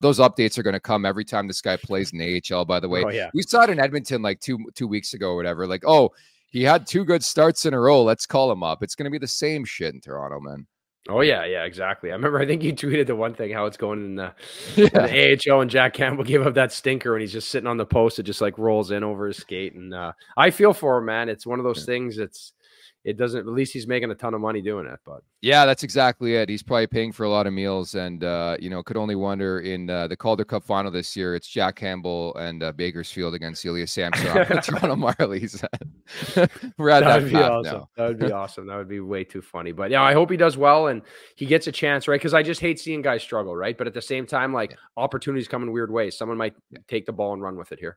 those updates are going to come every time this guy plays in the AHL, by the way. Oh, yeah. We saw it in Edmonton like two weeks ago or whatever. Like, oh, he had two good starts in a row. Let's call him up. It's going to be the same shit in Toronto, man. Oh, yeah. Yeah, exactly. I remember, I think you tweeted the one thing, how it's going in the AHL, and Jack Campbell gave up that stinker and he's just sitting on the post. It just like rolls in over his skate. And I feel for him, man. It's one of those things that's, it doesn't, at least he's making a ton of money doing it, but yeah, that's exactly it. He's probably paying for a lot of meals, and you know, could only wonder in the Calder Cup final this year, it's Jack Campbell and Bakersfield against Ilya Samsonov, the Toronto Marlies. We're at that path awesome. Now. That would be awesome. That would be way too funny. But yeah, I hope he does well and he gets a chance, right? Because I just hate seeing guys struggle, right? But at the same time, like opportunities come in weird ways. Someone might take the ball and run with it here.